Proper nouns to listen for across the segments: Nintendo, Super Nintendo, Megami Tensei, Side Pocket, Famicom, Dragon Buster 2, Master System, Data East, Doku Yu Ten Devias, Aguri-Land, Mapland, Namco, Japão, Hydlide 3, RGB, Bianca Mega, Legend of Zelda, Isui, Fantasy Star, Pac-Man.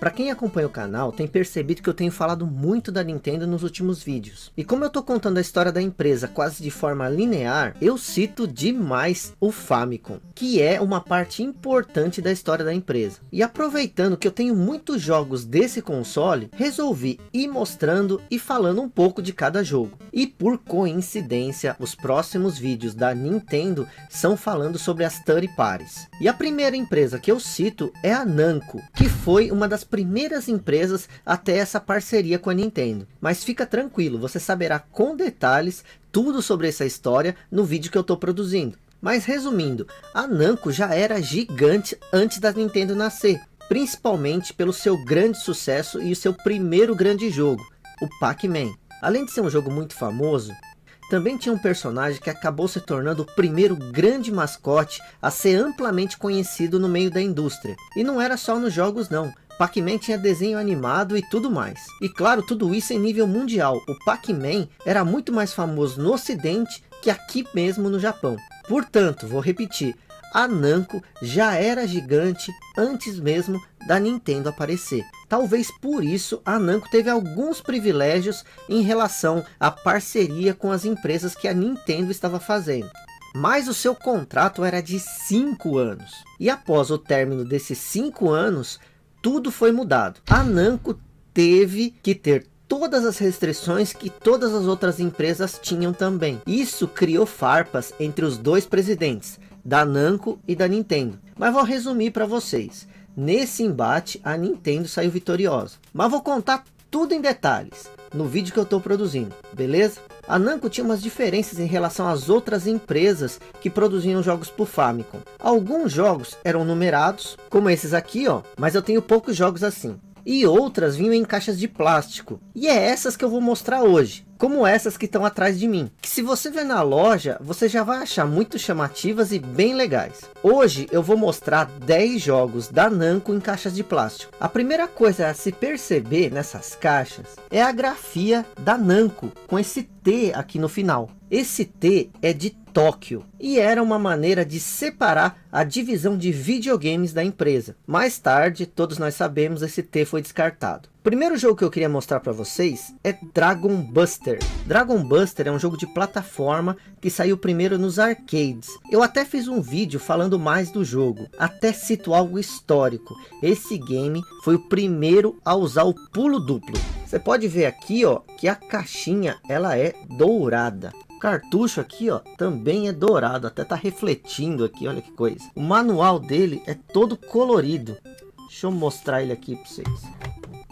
Pra quem acompanha o canal, tem percebido que eu tenho falado muito da Nintendo nos últimos vídeos. E como eu tô contando a história da empresa quase de forma linear, eu cito demais o Famicom, que é uma parte importante da história da empresa. E aproveitando que eu tenho muitos jogos desse console, resolvi ir mostrando e falando um pouco de cada jogo. E por coincidência, os próximos vídeos da Nintendo são falando sobre as third parties. E a primeira empresa que eu cito é a Namco, que foi uma das primeiras empresas até essa parceria com a Nintendo. Mas fica tranquilo, você saberá com detalhes tudo sobre essa história no vídeo que eu estou produzindo. Mas resumindo, a Namco já era gigante antes da Nintendo nascer, principalmente pelo seu grande sucesso e o seu primeiro grande jogo, o Pac-Man. Além de ser um jogo muito famoso, também tinha um personagem que acabou se tornando o primeiro grande mascote a ser amplamente conhecido no meio da indústria. E não era só nos jogos não. Pac-Man tinha desenho animado e tudo mais. E claro, tudo isso em nível mundial. O Pac-Man era muito mais famoso no ocidente que aqui mesmo no Japão. Portanto, vou repetir, a Namco já era gigante antes mesmo da Nintendo aparecer. Talvez por isso a Namco teve alguns privilégios em relação à parceria com as empresas que a Nintendo estava fazendo. Mas o seu contrato era de 5 anos. E após o término desses 5 anos, tudo foi mudado. A Namco teve que ter todas as restrições que todas as outras empresas tinham também. Isso criou farpas entre os dois presidentes, da Namco e da Nintendo. Mas vou resumir para vocês. Nesse embate, a Nintendo saiu vitoriosa. Mas vou contar tudo em detalhes no vídeo que eu estou produzindo, beleza? A Namco tinha umas diferenças em relação às outras empresas que produziam jogos para o Famicom. Alguns jogos eram numerados, como esses aqui, ó. Mas eu tenho poucos jogos assim. E outras vinham em caixas de plástico. E é essas que eu vou mostrar hoje. Como essas que estão atrás de mim. Que se você ver na loja, você já vai achar muito chamativas e bem legais. Hoje eu vou mostrar 10 jogos da Namco em caixas de plástico. A primeira coisa a se perceber nessas caixas é a grafia da Namco. Com esse T aqui no final. Esse T é de Tóquio. E era uma maneira de separar a divisão de videogames da empresa. Mais tarde, todos nós sabemos, esse T foi descartado. O primeiro jogo que eu queria mostrar para vocês é Dragon Buster. Dragon Buster é um jogo de plataforma que saiu primeiro nos arcades. Eu até fiz um vídeo falando mais do jogo. Até cito algo histórico. Esse game foi o primeiro a usar o pulo duplo. Você pode ver aqui, ó, que a caixinha ela é dourada. O cartucho aqui, ó, também é dourado, até tá refletindo aqui, olha que coisa. O manual dele é todo colorido. Deixa eu mostrar ele aqui para vocês.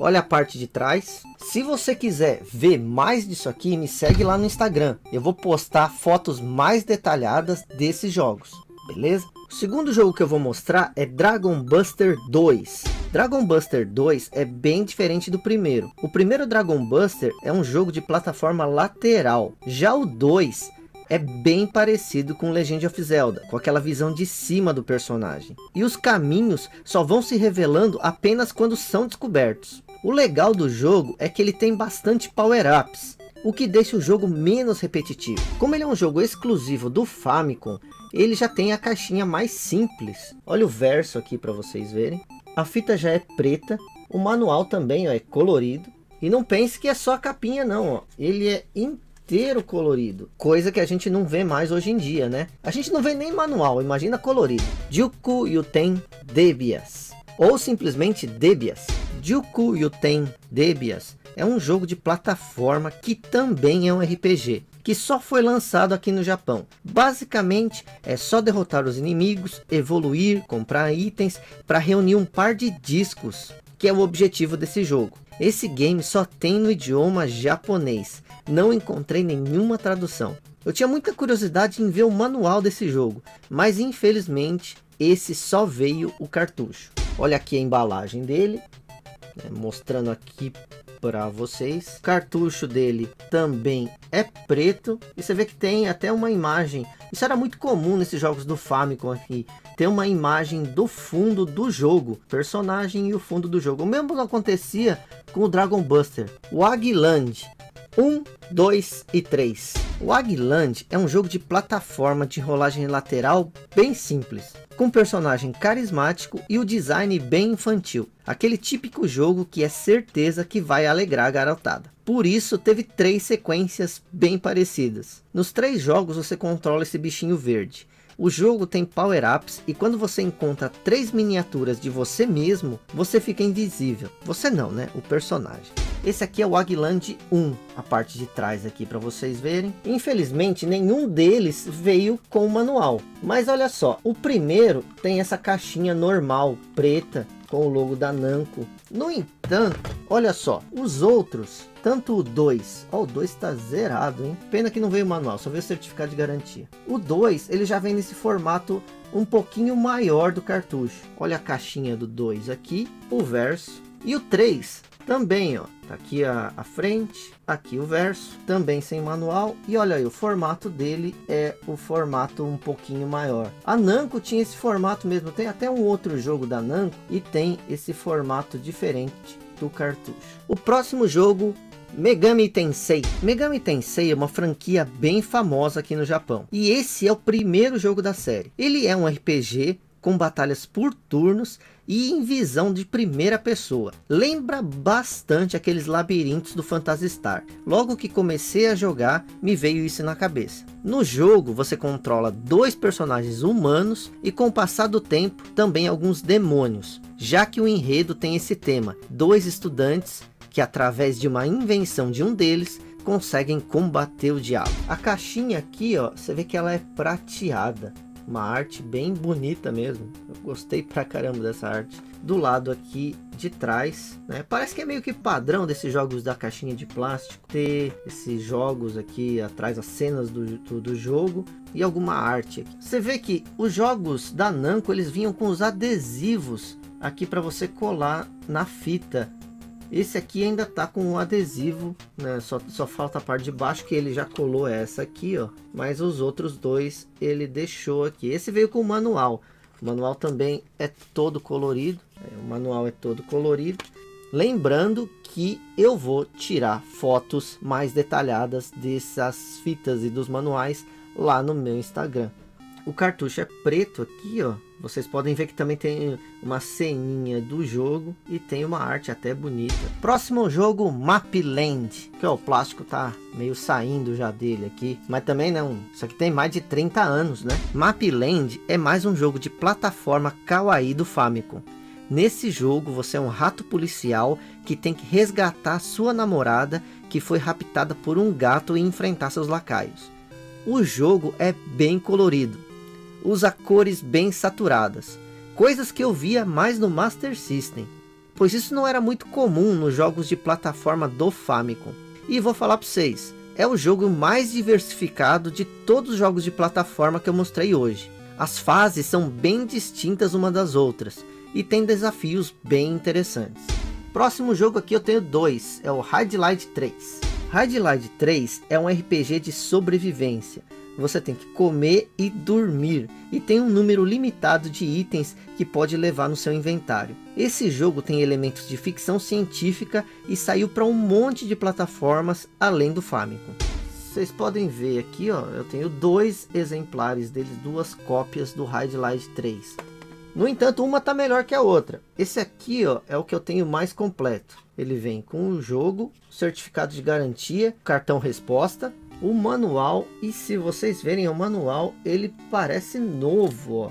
Olha a parte de trás. Se você quiser ver mais disso aqui, me segue lá no Instagram. Eu vou postar fotos mais detalhadas desses jogos, beleza? O segundo jogo que eu vou mostrar é Dragon Buster 2. Dragon Buster 2 é bem diferente do primeiro. O primeiro Dragon Buster é um jogo de plataforma lateral. Já o 2 é bem parecido com Legend of Zelda, com aquela visão de cima do personagem. E os caminhos só vão se revelando apenas quando são descobertos. O legal do jogo é que ele tem bastante power-ups, o que deixa o jogo menos repetitivo. Como ele é um jogo exclusivo do Famicom, ele já tem a caixinha mais simples. Olha o verso aqui para vocês verem. A fita já é preta, o manual também ó, é colorido. E não pense que é só a capinha não, ó. Ele é inteiro colorido, coisa que a gente não vê mais hoje em dia, né? A gente não vê nem manual, imagina colorido. Doku Yu Ten Devias, ou simplesmente Debias. Doku Yu Ten Devias é um jogo de plataforma que também é um RPG, que só foi lançado aqui no Japão. Basicamente é só derrotar os inimigos, evoluir, comprar itens para reunir um par de discos, que é o objetivo desse jogo. Esse game só tem no idioma japonês, não encontrei nenhuma tradução. Eu tinha muita curiosidade em ver o manual desse jogo, mas infelizmente esse só veio o cartucho. Olha aqui a embalagem dele, né, mostrando aqui para vocês. O cartucho dele também é preto e você vê que tem até uma imagem. Isso era muito comum nesses jogos do Famicom aqui, ter uma imagem do fundo do jogo, personagem e o fundo do jogo. O mesmo acontecia com o Dragon Buster. O Aguri-Land 1, 2 e 3. O Aguri-Land é um jogo de plataforma de rolagem lateral bem simples, com um personagem carismático e o design bem infantil. Aquele típico jogo que é certeza que vai alegrar a garotada. Por isso teve 3 sequências bem parecidas. Nos 3 jogos você controla esse bichinho verde. O jogo tem power-ups e quando você encontra 3 miniaturas de você mesmo, você fica invisível. Você não, né? O personagem. Esse aqui é o Aguri-Land 1, a parte de trás aqui para vocês verem. Infelizmente nenhum deles veio com o manual. Mas olha só, o primeiro tem essa caixinha normal, preta, com o logo da Namco. No entanto, olha só, os outros, tanto o 2, ó, o 2 está zerado, hein? Pena que não veio o manual, só veio o certificado de garantia. O 2, ele já vem nesse formato um pouquinho maior do cartucho. Olha a caixinha do 2 aqui, o verso. E o 3 também, ó, tá aqui a frente, aqui o verso, também sem manual. E olha aí, o formato dele é o formato um pouquinho maior. A Namco tinha esse formato mesmo, tem até um outro jogo da Namco e tem esse formato diferente do cartucho. O próximo jogo, Megami Tensei. Megami Tensei é uma franquia bem famosa aqui no Japão. E esse é o primeiro jogo da série. Ele é um RPG com batalhas por turnos e em visão de primeira pessoa. Lembra bastante aqueles labirintos do Fantasy Star. Logo que comecei a jogar, me veio isso na cabeça. No jogo, você controla 2 personagens humanos e com o passar do tempo, também alguns demônios. Já que o enredo tem esse tema, 2 estudantes que através de uma invenção de um deles, conseguem combater o diabo. A caixinha aqui, ó, você vê que ela é prateada. Uma arte bem bonita mesmo. Eu gostei pra caramba dessa arte. Do lado aqui de trás, né? Parece que é meio que padrão desses jogos da caixinha de plástico ter esses jogos aqui atrás, as cenas do jogo e alguma arte aqui. Você vê que os jogos da Namco, eles vinham com os adesivos aqui para você colar na fita. Esse aqui ainda tá com um adesivo, né? Só falta a parte de baixo que ele já colou essa aqui, ó. Mas os outros 2 ele deixou aqui. Esse veio com o manual. O manual também é todo colorido. O manual é todo colorido. Lembrando que eu vou tirar fotos mais detalhadas dessas fitas e dos manuais lá no meu Instagram. O cartucho é preto aqui, ó. Vocês podem ver que também tem uma ceninha do jogo e tem uma arte até bonita. Próximo jogo, Mapland, que ó, o plástico tá meio saindo já dele aqui, mas também não, isso aqui tem mais de 30 anos, né? Mapland é mais um jogo de plataforma kawaii do Famicom. Nesse jogo você é um rato policial que tem que resgatar sua namorada que foi raptada por um gato e enfrentar seus lacaios. O jogo é bem colorido. Usa cores bem saturadas, coisas que eu via mais no Master System, pois isso não era muito comum nos jogos de plataforma do Famicom. E vou falar para vocês, é o jogo mais diversificado de todos os jogos de plataforma que eu mostrei hoje. As fases são bem distintas uma das outras e tem desafios bem interessantes. Próximo jogo aqui eu tenho 2, é o Hydlide 3. Hydlide 3 é um RPG de sobrevivência. Você tem que comer e dormir, e tem um número limitado de itens que pode levar no seu inventário. Esse jogo tem elementos de ficção científica e saiu para um monte de plataformas além do Famicom. Vocês podem ver aqui, ó, eu tenho 2 exemplares deles, 2 cópias do Hydlide 3. No entanto, uma tá melhor que a outra. Esse aqui, ó, é o que eu tenho mais completo. Ele vem com o jogo, certificado de garantia, cartão resposta, o manual, e se vocês verem o manual, ele parece novo, ó.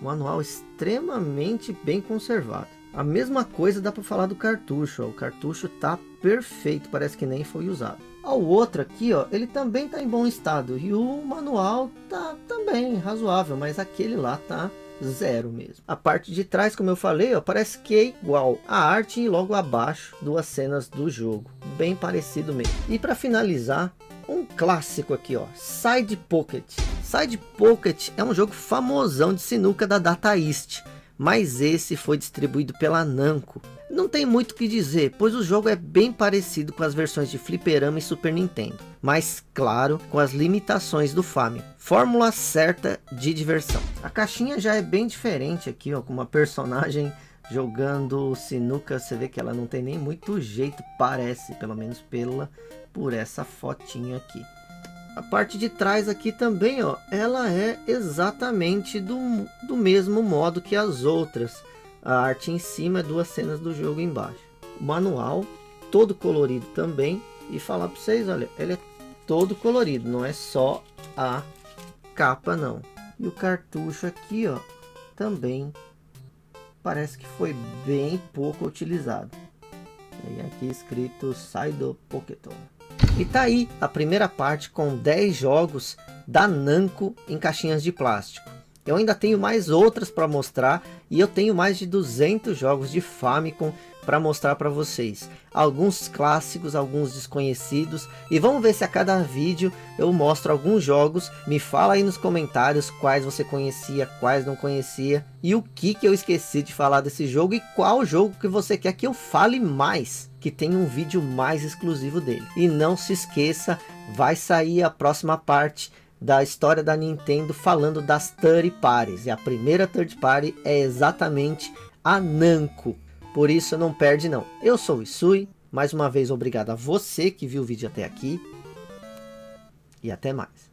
Manual extremamente bem conservado. A mesma coisa dá para falar do cartucho, ó. O cartucho tá perfeito, parece que nem foi usado. O outro aqui, ó, ele também tá em bom estado e o manual tá também razoável, mas aquele lá tá zero mesmo. A parte de trás, como eu falei, ó, parece que é igual a arte e logo abaixo 2 cenas do jogo, bem parecido mesmo. E para finalizar, um clássico aqui, ó, Side Pocket. Side Pocket é um jogo famosão de sinuca da Data East, mas esse foi distribuído pela Namco. Não tem muito o que dizer, pois o jogo é bem parecido com as versões de Fliperama e Super Nintendo, mas claro, com as limitações do Famicom. Fórmula certa de diversão. A caixinha já é bem diferente aqui, ó, com uma personagem jogando sinuca, você vê que ela não tem nem muito jeito, parece, pelo menos por essa fotinha aqui. A parte de trás aqui também, ó, ela é exatamente do mesmo modo que as outras. A arte em cima, duas cenas do jogo embaixo. O manual, todo colorido também. E falar para vocês, olha, ele é todo colorido, não é só a capa não. E o cartucho aqui, ó, também parece que foi bem pouco utilizado. E aqui escrito Side Pocket. E tá aí a primeira parte com 10 jogos da Namco em caixinhas de plástico. Eu ainda tenho mais outras para mostrar e eu tenho mais de 200 jogos de Famicom para mostrar para vocês. Alguns clássicos, alguns desconhecidos, e vamos ver se a cada vídeo eu mostro alguns jogos. Me fala aí nos comentários quais você conhecia, quais não conhecia, e o que eu esqueci de falar desse jogo e qual jogo que você quer que eu fale mais, que tem um vídeo mais exclusivo dele. E não se esqueça, vai sair a próxima parte da história da Nintendo falando das third parties, e a primeira third party é exatamente a Namco. Por isso não perde não. Eu sou o Isui, mais uma vez obrigado a você que viu o vídeo até aqui, e até mais.